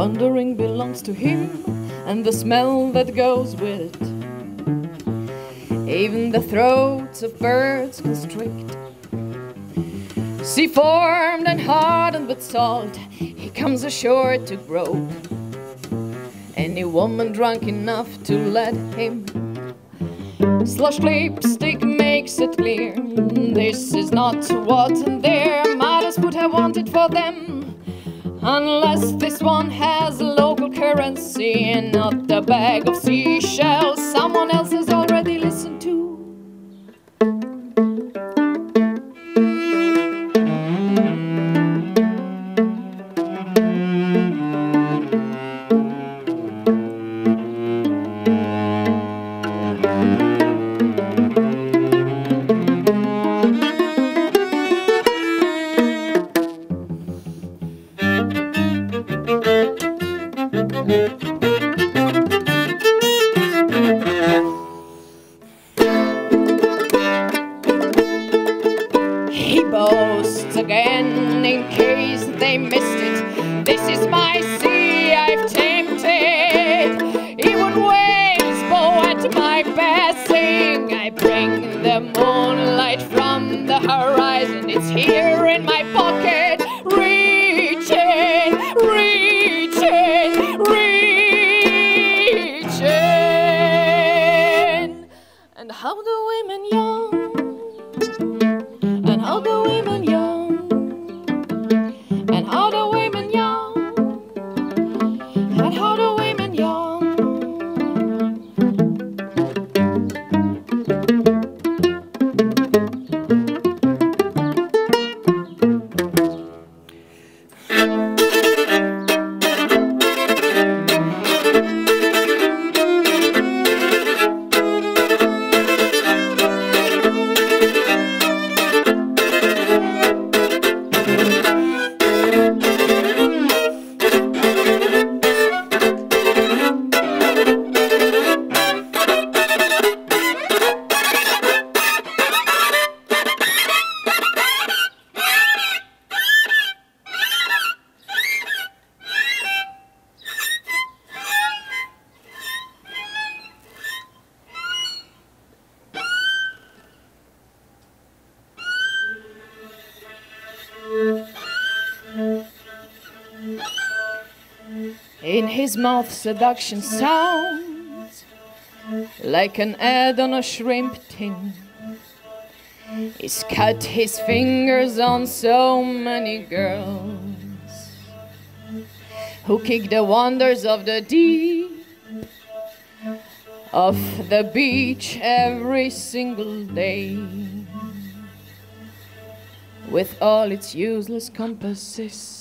Wandering belongs to him, and the smell that goes with it. Even the throats of birds constrict. Sea-formed and hardened with salt, he comes ashore to grope. Any woman drunk enough to let him. Slush lipstick makes it clear, this is not what their mothers would have wanted for them. Unless this one has local currency and not the bag of seashells someone else has already listened to. He boasts again in case they missed it. This is my sea I've tempted. Even waves bow at my passing. I bring the moonlight from the horizon. It's here in my pocket. Reaching. And how do women yawn? And how do women yawn? And how do women yawn? And how do women yawn. In his mouth seduction sounds like an ad on a shrimp tin. He's cut his fingers on so many girls who kick the wonders of the deep off the beach every single day. With all its useless compasses